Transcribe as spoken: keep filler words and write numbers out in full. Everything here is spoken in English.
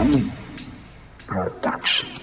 Sanjin Production.